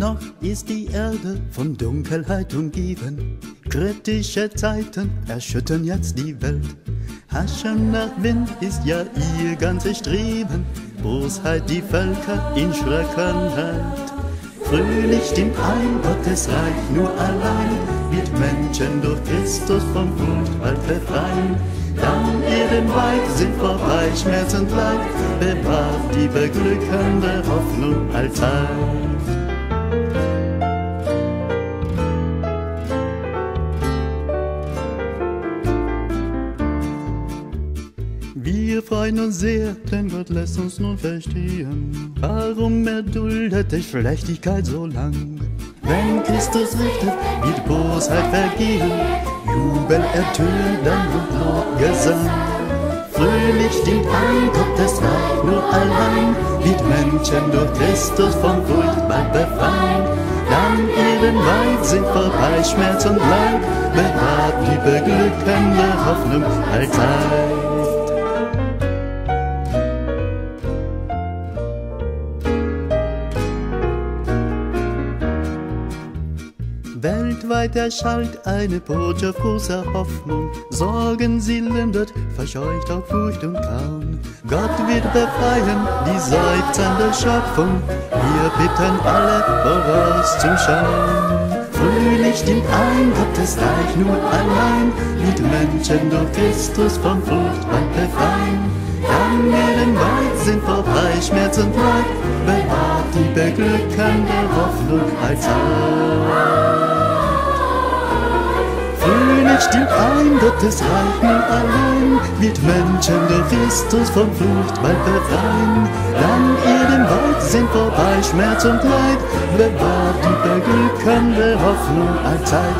Noch ist die Erde von Dunkelheit umgeben. Kritische Zeiten erschüttern jetzt die Welt. Haschen nach Wind ist ja ihr ganzes Streben. Bosheit die Völker in Schrecken hält. Fröhlich stimmt ein, Gottes Reich nur allein wird Menschen durch Christus vom Furchtwald befreien. Dann Erdenweit sind vorbei Schmerz und Leid, bewahrt die beglückende Hoffnung allzeit. Wir freuen uns sehr, denn Gott lässt uns nun verstehen, warum erduldet ich Schlechtigkeit so lang? Wenn Christus richtet, wird Bosheit vergehen, Jubel ertönt dann und Lobgesang. Fröhlich stimmt ein, Gottes Reich nur allein, wird Menschen durch Christus vom Furchtwald befreien. Dann Erdenweit sind vorbei Schmerz und Leid, bewahrt die beglückende Hoffnung allzeit. Weltweit erschallt eine Botschaft großer Hoffnung. Sorgen sie lindert, verscheucht auch Furcht und Grauen. Gott wird befreien, die seufzende Schöpfung. Wir bitten alle, vorauszuschauen. Fröhlich stimmt ein, Gottes Reich nur allein wird Menschen durch Christus vom Furchtwald befreien. Dann Erdenweit sind vorbei Schmerz und Leid, bewahrt die beglückende Hoffnung allzeit. Fröhlich stimmt ein, Gottes Reich nur allein wird Menschen durch Christus vom Furchtwald befreien. Dann Erdenweit sind vorbei Schmerz und Leid, bewahrt die beglückende Hoffnung allzeit.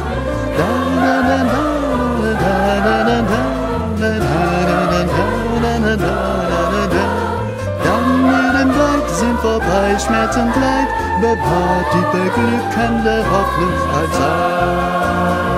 Dann Erdenweit sind vorbei Schmerz und Leid, bewahrt die beglückende Hoffnung allzeit.